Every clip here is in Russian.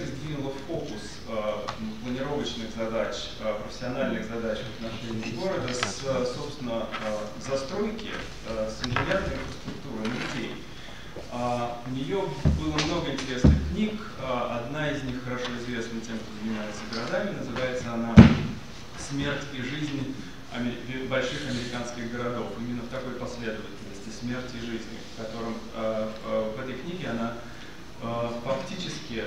это сдвинуло в фокус планировочных задач, профессиональных задач в отношении города с, собственно, застройки, с инженерной инфраструктуры на людей. У нее было много интересных книг. Одна из них хорошо известна тем, кто занимается городами. Называется она «Смерть и жизнь больших американских городов». Именно в такой последовательности «Смерть и жизнь», в котором в этой книге она фактически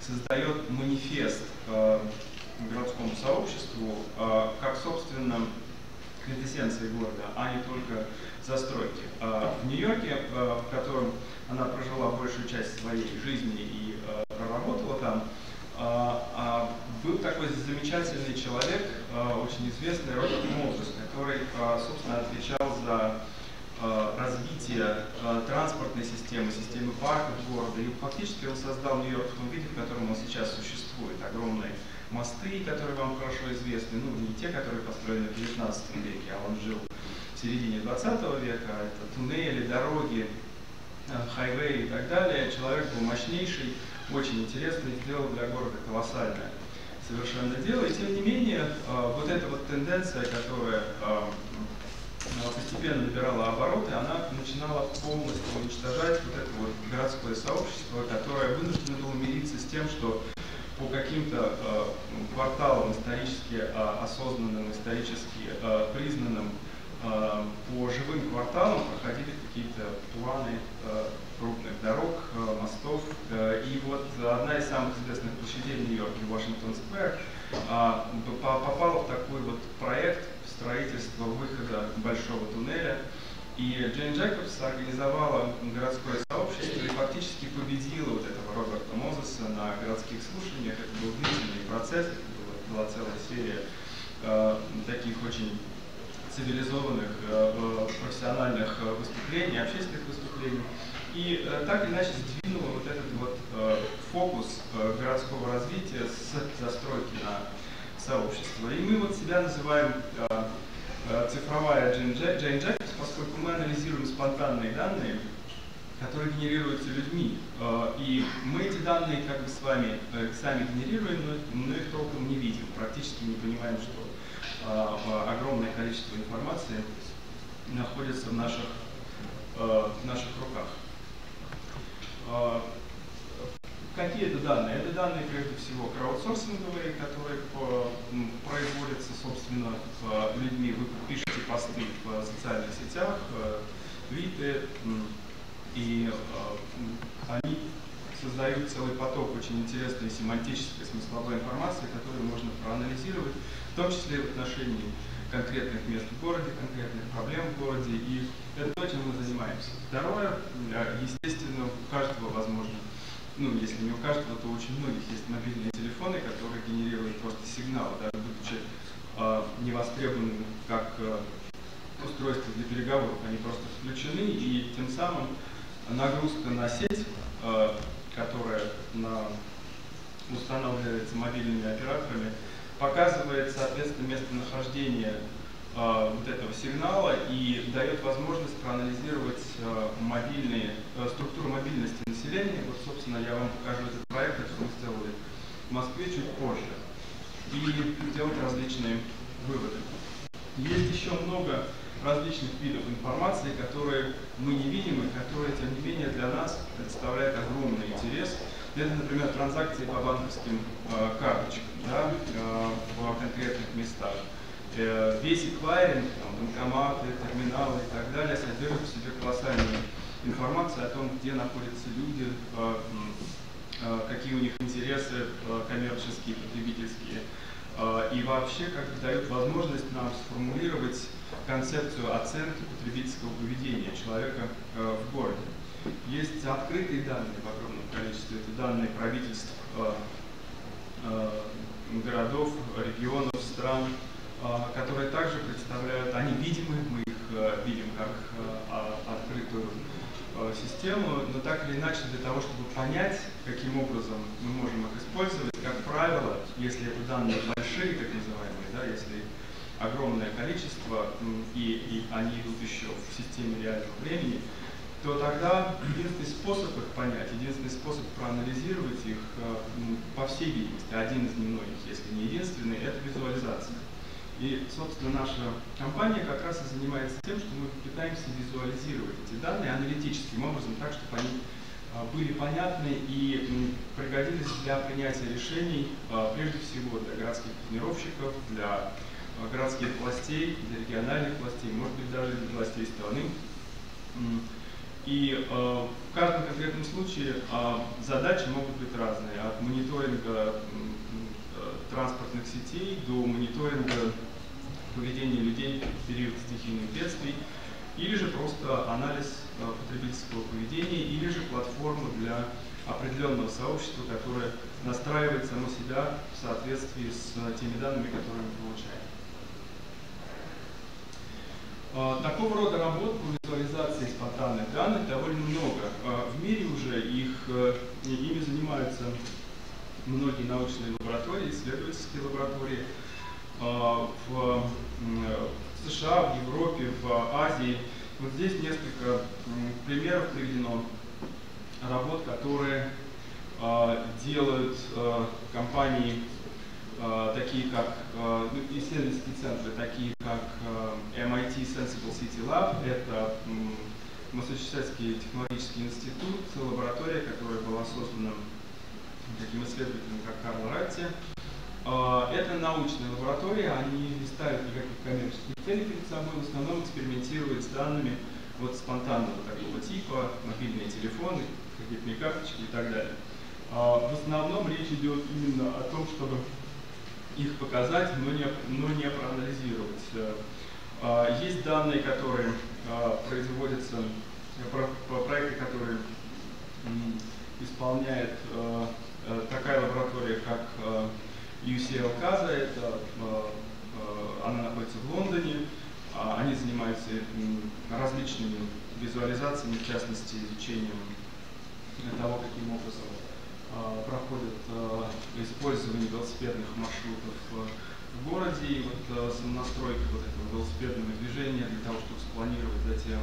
создает манифест городскому сообществу как, собственно, квинтэссенции города, а не только застройки. В Нью-Йорке, в котором она прожила большую часть своей жизни и проработала там, был такой замечательный человек, очень известный, Роберт Мозес, который, собственно, отвечал за развитие транспортной системы, системы парков города. И фактически он создал Нью-Йорк в том виде, в котором он сейчас существует. Огромные мосты, которые вам хорошо известны, ну, не те, которые построены в 19 веке, а он жил в середине 20 века. Это туннели, дороги, хайвеи и так далее. Человек был мощнейший, очень интересный, сделал для города колоссальное совершенно дело. И тем не менее, вот эта вот тенденция, которая постепенно набирала обороты, она начинала полностью уничтожать вот это вот городское сообщество, которое вынуждено было мириться с тем, что по каким-то кварталам исторически осознанным, исторически признанным, по живым кварталам проходили какие-то планы крупных дорог, мостов. И вот одна из самых известных площадей в Нью-Йорке, Вашингтон-сквер, попала в такой вот проект строительства выхода большого туннеля. И Джейн Джекобс организовала городское сообщество и фактически победила вот этого Роберта Мозеса на городских слушаниях. Это был длительный процесс, это была целая серия таких очень цивилизованных профессиональных выступлений, общественных выступлений. И так или иначе сдвинула вот этот вот фокус городского развития с застройки на сообщество. И мы вот себя называем цифровая Джейн Джекобс, поскольку мы анализируем спонтанные данные, которые генерируются людьми. И мы эти данные как бы с вами сами генерируем, но их толком не видим, практически не понимаем, что огромное количество информации находится в наших руках. Какие это данные? Это данные, прежде всего, краудсорсинговые, которые производятся, собственно, людьми. Вы пишете посты в социальных сетях, твиты, и они создают целый поток очень интересной семантической, смысловой информации, которую можно проанализировать, в том числе в отношении конкретных мест в городе, конкретных проблем в городе, и это то, чем мы занимаемся. Второе, естественно, у каждого возможно, ну, если не у каждого, то у очень многих есть мобильные телефоны, которые генерируют просто сигналы, даже будучи невостребованными как устройство для переговоров, они просто включены, и тем самым нагрузка на сеть, которая устанавливается мобильными операторами, показывает, соответственно, местонахождение вот этого сигнала и дает возможность проанализировать структуру мобильности населения. Вот, собственно, я вам покажу этот проект, который мы сделали в Москве чуть позже, и делать различные выводы. Есть еще много различных видов информации, которые мы не видим и которые, тем не менее, для нас представляют огромный интерес. Это, например, транзакции по банковским карточкам, да, в конкретных местах. Весь эквайринг, банкоматы, терминалы и так далее содержат в себе колоссальную информацию о том, где находятся люди, какие у них интересы коммерческие, потребительские. И вообще как бы дает возможность нам сформулировать концепцию оценки потребительского поведения человека в городе. Есть открытые данные в огромном количестве. Это данные правительств городов, регионов, стран, которые также представляют, они видимы, мы их видим как открытую систему, но так или иначе для того, чтобы понять, каким образом мы можем их использовать, как правило, если это данные большие, так называемые, да, если огромное количество, и они идут еще в системе реального времени, то тогда единственный способ их понять, единственный способ проанализировать их, по всей видимости, один из немногих, если не единственный, это визуализация. И, собственно, наша компания как раз и занимается тем, что мы пытаемся визуализировать эти данные аналитическим образом, так, чтобы они были понятны и пригодились для принятия решений, прежде всего, для городских планировщиков, для городских властей, для региональных властей, может быть, даже для властей страны. И в каждом конкретном случае задачи могут быть разные, от мониторинга транспортных сетей до мониторинга поведения людей в период стихийных бедствий, или же просто анализ потребительского поведения, или же платформа для определенного сообщества, которое настраивает само себя в соответствии с теми данными, которые мы получаем. Такого рода работ по визуализации спонтанных данных довольно много. В мире уже ими занимаются многие научные лаборатории, исследовательские лаборатории. В США, в Европе, в Азии. Вот здесь несколько примеров приведено работ, которые делают компании, такие как исследовательские центры, такие как MIT Sensible City Lab, это Массачусетский технологический институт, лаборатория, которая была создана таким исследователем, как Карл Ратти. Это научная лаборатория, они не ставят никаких коммерческих целей перед собой, в основном экспериментируют с данными вот спонтанного такого типа, мобильные телефоны, кредитные карточки и так далее. В основном речь идет именно о том, чтобы их показать, но не проанализировать. Есть данные, которые производятся, проекты, которые исполняет такая лаборатория, как UCL КАЗа, она находится в Лондоне, они занимаются различными визуализациями, в частности, изучением того, каким образом проходит использование велосипедных маршрутов в городе, и вот самонастройка вот этого велосипедного движения для того, чтобы спланировать затем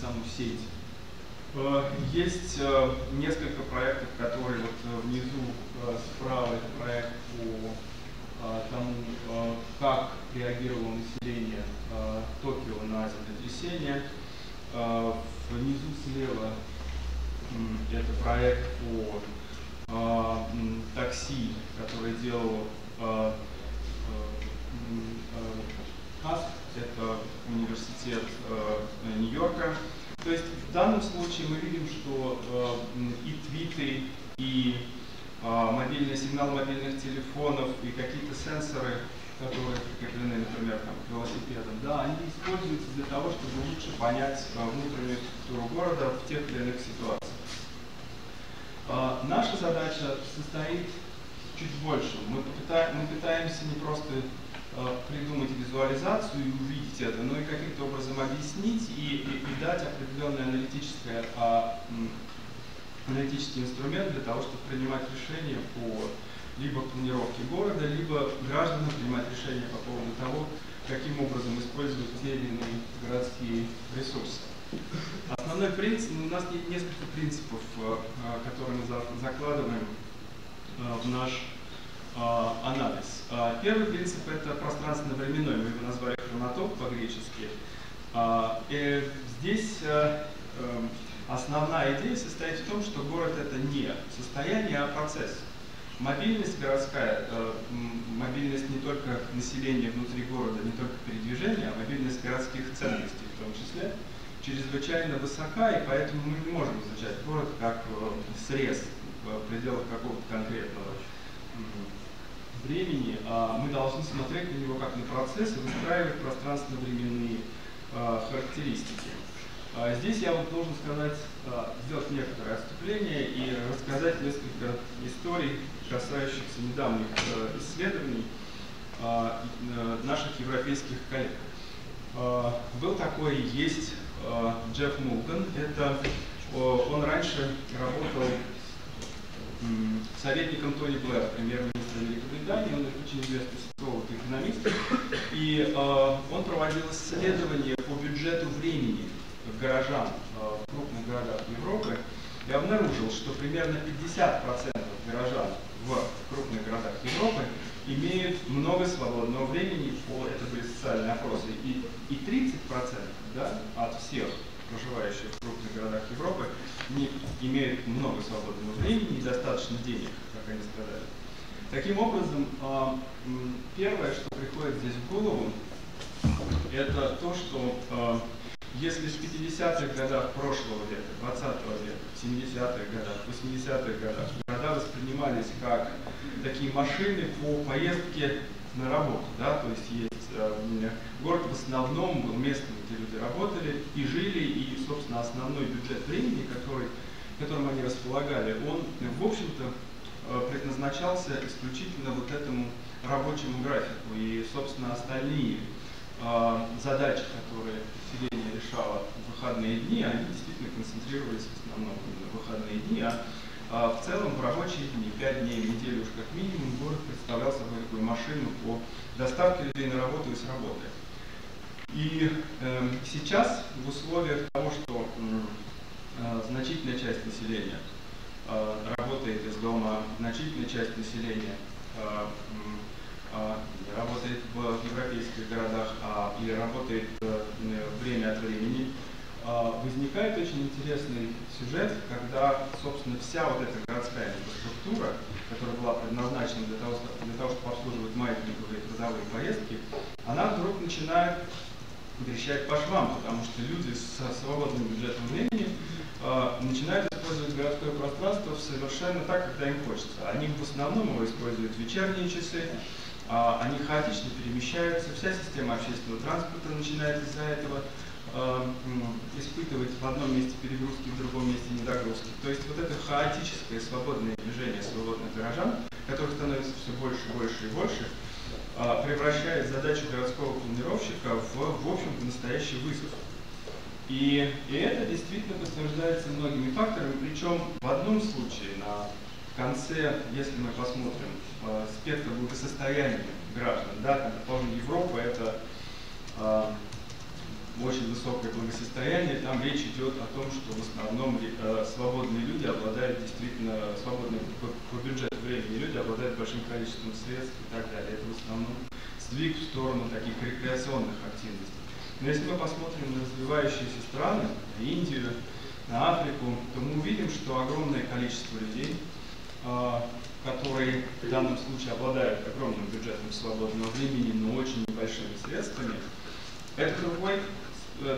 саму сеть. Есть несколько проектов, которые вот внизу справа, это проект по тому, как реагировало население Токио на землетрясение. Внизу слева это проект по такси, который делал КАСТ, это университет Нью-Йорка. То есть в данном случае мы видим, что и твиты, и мобильный сигнал мобильных телефонов, и какие-то сенсоры, которые прикреплены, например, там, к велосипедам, да, они используются для того, чтобы лучше понять внутреннюю структуру города в тех или иных ситуациях. Наша задача состоит чуть больше. Мы пытаемся не просто придумать визуализацию и увидеть это, но и каким-то образом объяснить и дать определенный аналитический инструмент для того, чтобы принимать решения по либо планировке города, либо гражданам принимать решения по поводу того, каким образом использовать те или иные городские ресурсы. Основной принцип, у нас есть несколько принципов, которые мы закладываем в наш анализ. Первый принцип — это пространственно-временной, мы его назвали хронотоп по-гречески. И здесь основная идея состоит в том, что город — это не состояние, а процесс. Мобильность городская, мобильность не только населения внутри города, не только передвижения, а мобильность городских ценностей в том числе, чрезвычайно высока, и поэтому мы не можем изучать город как срез в пределах какого-то конкретного времени, мы должны смотреть на него как на процесс и выстраивать пространственно-временные характеристики. Здесь я вот должен сказать, сделать некоторое отступление и рассказать несколько историй, касающихся недавних исследований наших европейских коллег. Был такой и есть Джефф Мулкан. Он раньше работал советником Тони Блэра, премьер-министра Великобритании, он очень известный социолог и экономист, и он проводил исследование по бюджету времени горожан в крупных городах Европы и обнаружил, что примерно 50% горожан в крупных городах Европы имеют много свободного времени, это были социальные опросы, и 30% от всех проживающих в крупных городах Европы не имеют много свободного времени и достаточно денег, как они сказали. Таким образом, первое, что приходит здесь в голову, это то, что если в 50-х годах прошлого века, 20-го века, 70-х годах, 80-х годах города воспринимались как такие машины по поездке на работу, то есть город в основном был местом, где люди работали и жили, и, собственно, основной бюджет времени, которым они располагали, он, в общем-то, предназначался исключительно вот этому рабочему графику, и, собственно, остальные задачи, которые население решало в выходные дни, они действительно концентрировались в основном на выходные дни, а в целом в рабочие дни, 5 дней в неделю уж как минимум, город представлял собой такую машину по доставке людей на работу и с работы. И сейчас в условиях того, что значительная часть населения работает из дома, значительная часть населения работает в европейских городах или работает время от времени, возникает очень интересный сюжет, когда, собственно, вся вот эта городская инфраструктура, которая была предназначена для того, чтобы обслуживать маятниковые трудовые поездки, она вдруг начинает трещать по швам, потому что люди со свободным бюджетом времени начинают использовать городское пространство совершенно так, когда им хочется. Они в основном его используют в вечерние часы, они хаотично перемещаются, вся система общественного транспорта начинает из-за этого испытывать в одном месте перегрузки, в другом месте недогрузки. То есть вот это хаотическое свободное движение свободных горожан, которых становится все больше и больше, превращает задачу городского планировщика в общем-то, настоящий вызов. И это действительно подтверждается многими факторами, причем в одном случае в конце, если мы посмотрим спектр благосостояния граждан, предположим, Европа — это очень высокое благосостояние, там речь идет о том, что в основном свободные люди обладают действительно, свободные по бюджету времени люди обладают большим количеством средств и так далее. Это в основном сдвиг в сторону таких рекреационных активностей. Но если мы посмотрим на развивающиеся страны, на Индию, на Африку, то мы увидим, что огромное количество людей, которые в данном случае обладают огромным бюджетом свободного времени, но очень небольшими средствами. Это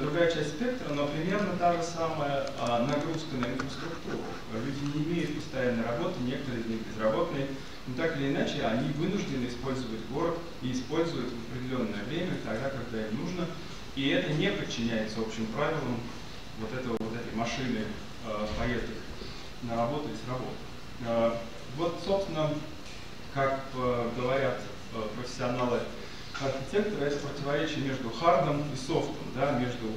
другая часть спектра, но примерно та же самая нагрузка на инфраструктуру. Люди не имеют постоянной работы, некоторые из них безработные, но так или иначе они вынуждены использовать город и используют в определенное время, тогда, когда им нужно. И это не подчиняется общим правилам вот этой машины поездок на работу и с работы. Вот, собственно, как говорят профессионалы архитектора, это противоречие между хардом и софтом, между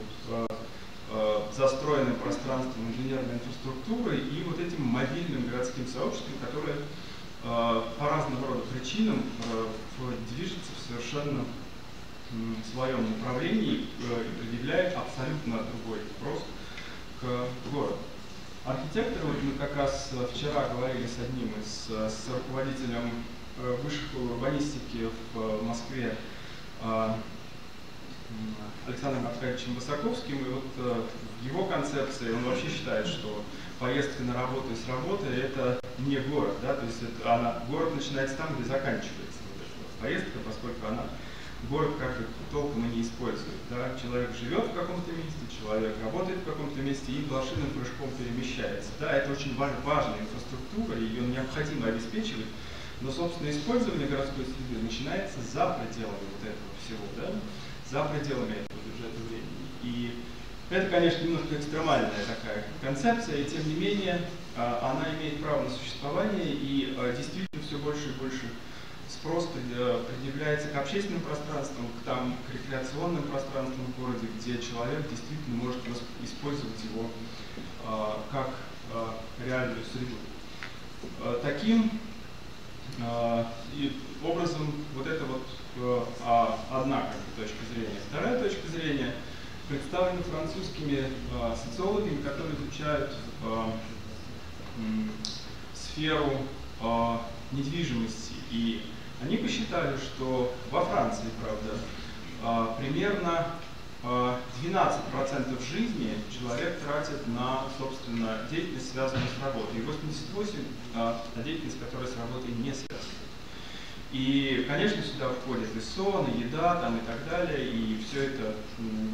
застроенным пространством инженерной инфраструктуры и вот этим мобильным городским сообществом, которое по разным рода причинам движется в совершенно своем направлении и предъявляет абсолютно другой вопрос к городу. Архитекторы, мы как раз вчера говорили с одним с руководителем высшей школы урбанистики в Москве Александром Аркадьевичем Высоковским, и вот в его концепции он вообще считает, что поездка на работу и с работы — это не город, то есть город начинается там, где заканчивается поездка, поскольку город как-то толком и не использует. Человек живет в каком-то месте, человек работает в каком-то месте и блошиным прыжком перемещается. Это очень важная инфраструктура, ее необходимо обеспечивать, но, собственно, использование городской среды начинается за пределами вот этого всего, за пределами этого бюджета времени. И это, конечно, немножко экстремальная такая концепция, и тем не менее она имеет право на существование, и действительно все больше и больше спрос предъявляется к общественным пространствам, к рекреационным пространствам в городе, где человек действительно может использовать его как реальную среду. Таким образом, вот это одна точка зрения. Вторая точка зрения представлены французскими социологами, которые изучают сферу недвижимости. И они посчитали, что во Франции, правда, примерно 12% жизни человек тратит на, собственно, деятельность, связанную с работой, и 88% на деятельность, которая с работой не связана. И, конечно, сюда входит и сон, и еда, там, и так далее, и все это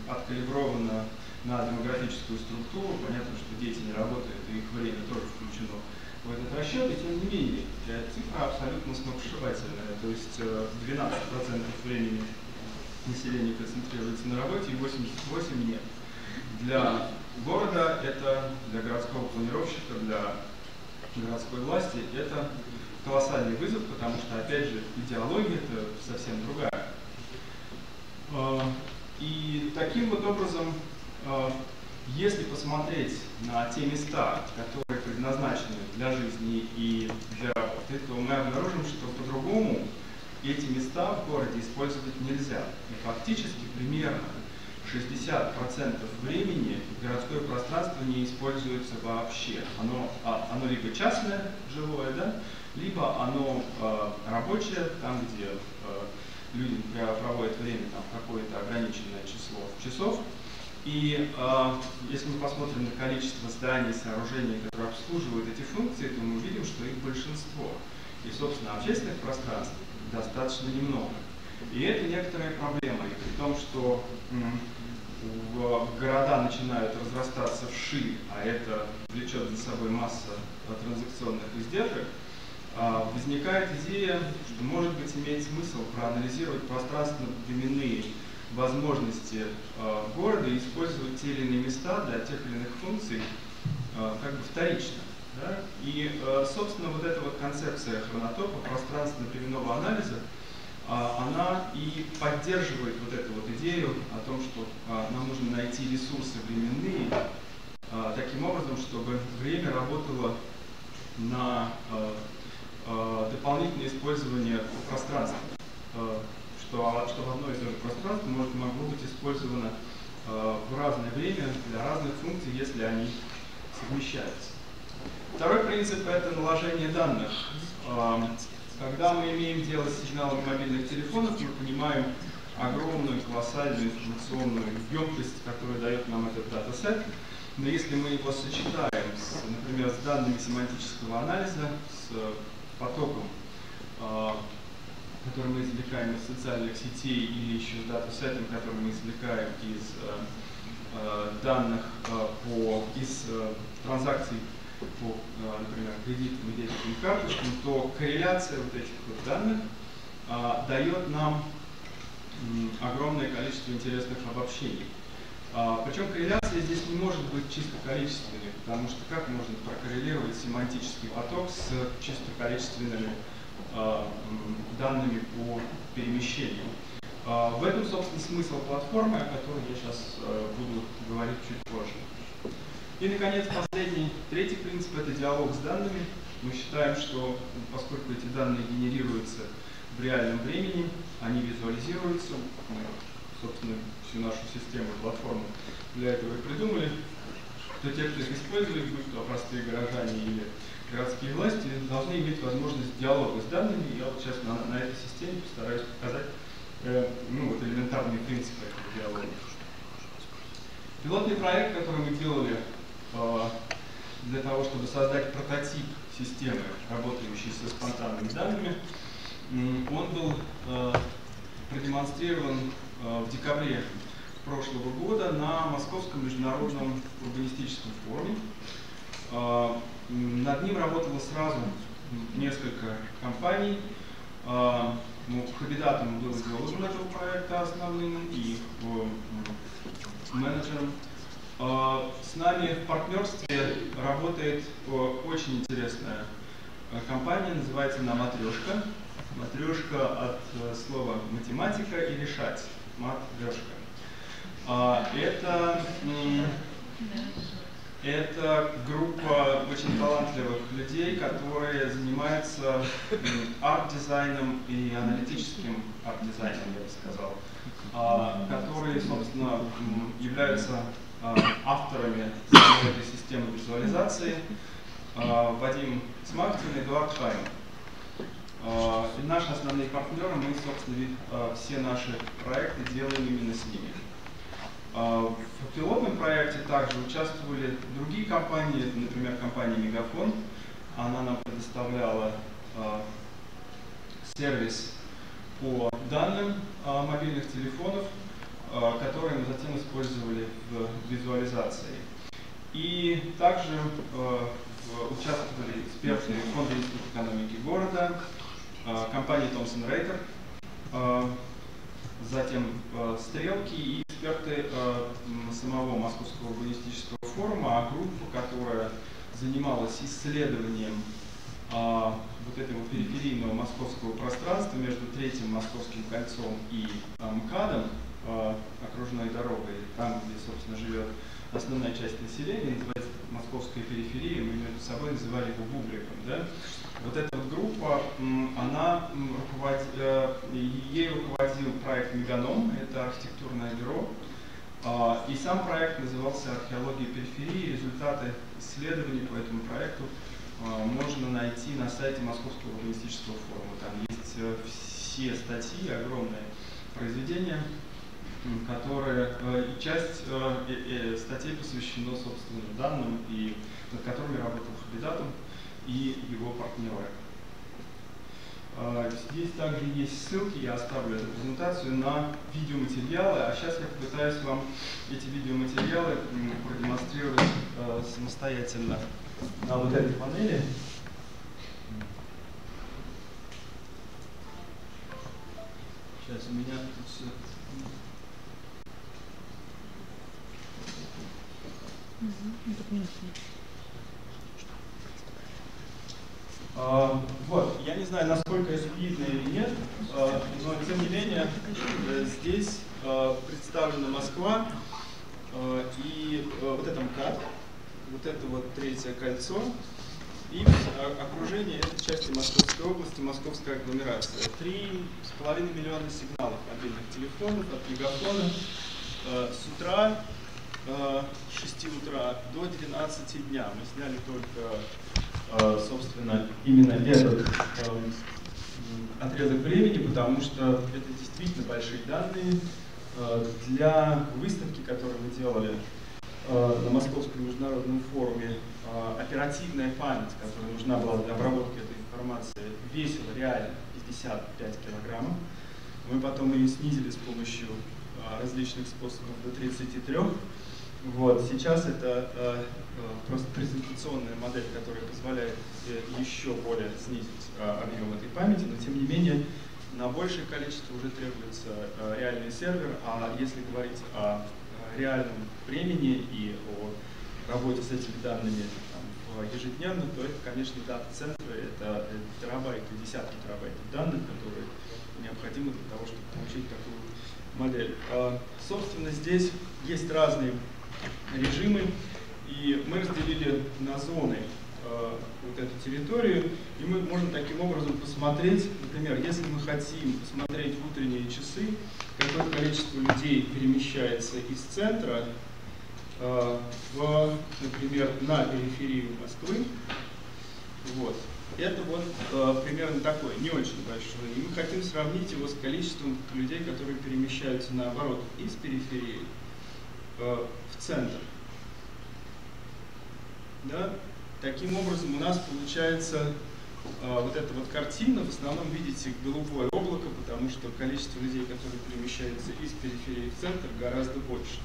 откалибровано на демографическую структуру. Понятно, что дети не работают, и их время тоже включено в этот расчет, и тем не менее, цифра абсолютно сногсшибательная, то есть 12% времени население концентрируется на работе, и 88 нет. Для города это, для городского планировщика, для городской власти это колоссальный вызов, потому что, опять же, идеология это совсем другая. И таким вот образом, если посмотреть на те места, которые предназначены для жизни и для работы, то мы обнаружим, что по-другому эти места в городе использовать нельзя. И фактически примерно 60% времени городское пространство не используется вообще. Оно либо частное, жилое, да, либо оно рабочее, там, где люди проводят время какое-то ограниченное число часов. И если мы посмотрим на количество зданий, сооружений, которые обслуживают эти функции, то мы увидим, что их большинство. И, собственно, общественных пространств достаточно немного. И это некоторая проблема. И при том, что города начинают разрастаться вширь, а это влечет за собой масса транзакционных издержек, возникает идея, что, может быть, имеет смысл проанализировать пространственно-временные возможности города и использовать те или иные места для тех или иных функций как бы вторично. Да? И, собственно, вот эта вот концепция хронотопа, пространственно-временного анализа, она и поддерживает вот эту вот идею о том, что нам нужно найти ресурсы временные таким образом, чтобы время работало на дополнительное использование пространства, что одно и то же пространство могло быть использовано в разное время для разных функций, если они совмещаются. Второй принцип – это наложение данных. Когда мы имеем дело с сигналом мобильных телефонов, мы понимаем огромную, колоссальную информационную емкость, которую дает нам этот датасет. Но если мы его сочетаем, например, с данными семантического анализа, с потоком, который мы извлекаем из социальных сетей, или еще с датасетом, который мы извлекаем из данных из транзакций, по, например, кредитным и дебетовым карточкам, то корреляция вот этих вот данных дает нам огромное количество интересных обобщений. Причем корреляция здесь не может быть чисто количественной, потому что как можно прокоррелировать семантический поток с чисто количественными данными по перемещению? В этом, собственно, смысл платформы, о которой я сейчас буду говорить чуть позже. И, наконец, последний, третий принцип – это диалог с данными. Мы считаем, что поскольку эти данные генерируются в реальном времени, они визуализируются. Мы, собственно, всю нашу систему, платформу для этого и придумали. То те, кто их использует, будь то простые горожане или городские власти, должны иметь возможность диалога с данными. Я вот сейчас на этой системе постараюсь показать вот элементарные принципы этого диалога. Пилотный проект, который мы делали для того, чтобы создать прототип системы, работающей со спонтанными данными, он был продемонстрирован в декабре прошлого года на Московском международном урбанистическом форуме. Над ним работало сразу несколько компаний. Habidatum был идеологом этого проекта основным и менеджером. С нами в партнерстве работает очень интересная компания, называется она «Матрёшка». «Матрёшка» от слова «математика» и «решать». «Матрёшка». Это группа очень талантливых людей, которые занимаются арт-дизайном и аналитическим арт-дизайном, я бы сказал, которые, собственно, являются авторами этой системы визуализации. Вадим Смахтин и Эдуард Шайм. И наши основные партнеры, мы, собственно, все наши проекты делаем именно с ними. В пилотном проекте также участвовали другие компании, например, компания Мегафон. Она нам предоставляла сервис по данным мобильных телефонов, которые мы затем использовали в визуализации. И также участвовали эксперты Фонда института экономики города, компании Thomson Reuters, затем стрелки и эксперты самого Московского урбанистического форума, а группа, которая занималась исследованием вот этого периферийного московского пространства между третьим московским кольцом и МКАДом, окружной дорогой, там, где, собственно, живет основная часть населения, называется Московская периферия, мы между собой называли его бубликом. Да? Вот эта вот группа, она руководил проект «Меганом», это архитектурное бюро, и сам проект назывался «Археология периферии». Результаты исследований по этому проекту можно найти на сайте Московского урбанистического форума. Там есть все статьи, огромные произведения, которые, часть статей посвящена, собственно, данным, и над которыми работал Habidatum и его партнеры. Здесь также есть ссылки, я оставлю эту презентацию, на видеоматериалы, а сейчас я попытаюсь вам эти видеоматериалы продемонстрировать самостоятельно на вот этой панели. Сейчас у меня тут все... Вот, я не знаю, насколько это видно или нет, но тем не менее здесь представлена Москва и вот это МКАД, вот это вот третье кольцо и окружение этой части Московской области, Московская агломерация. 3,5 миллиона сигналов мобильных телефонов от Мегафона с утра. С 6 утра до 12 дня. Мы сняли только, собственно, именно этот отрезок времени, потому что это действительно большие данные. Для выставки, которую мы делали на Московском международном форуме, оперативная память, которая нужна была для обработки этой информации, весила реально 55 килограммов. Мы потом ее снизили с помощью различных способов до 33. Вот. Сейчас это просто презентационная модель, которая позволяет еще более снизить объем этой памяти, но тем не менее на большее количество уже требуется реальный сервер, а если говорить о реальном времени и о работе с этими данными там, ежедневно, то это, конечно, дата-центры, это терабайты, десятки терабайтов данных, которые необходимы для того, чтобы получить такую модель. Собственно, здесь есть разные режимы, и мы разделили на зоны вот эту территорию, и мы можем таким образом посмотреть, например, если мы хотим посмотреть в утренние часы, какое количество людей перемещается из центра, например, на периферию Москвы. Вот. Это вот примерно такой, не очень большой. И мы хотим сравнить его с количеством людей, которые перемещаются наоборот из периферии в центр. Да? Таким образом у нас получается вот эта вот картина. В основном видите голубое облако, потому что количество людей, которые перемещаются из периферии в центр, гораздо больше.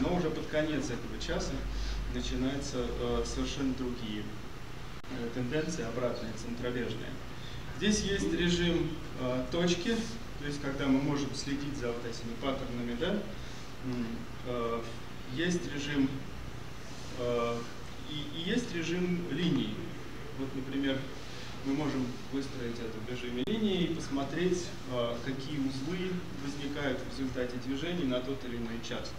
Но уже под конец этого часа начинаются совершенно другие тенденции, обратные, центробежные. Здесь есть режим точки, то есть когда мы можем следить за вот этими паттернами, да? Есть режим и есть режим линий. Вот, например, мы можем выстроить это в режиме линии и посмотреть, какие узлы возникают в результате движений на тот или иной час.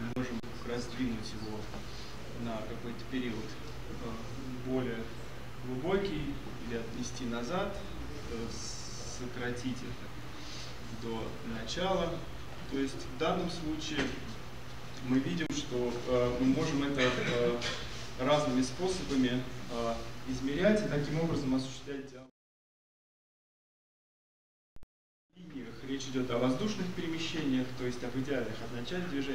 Мы можем раздвинуть его на какой-то период более глубокий или отнести назад, сократить это до начала. То есть в данном случае мы видим, что мы можем это разными способами измерять и таким образом осуществлять диалог. Речь идет о воздушных перемещениях, то есть об идеальных от начала движения.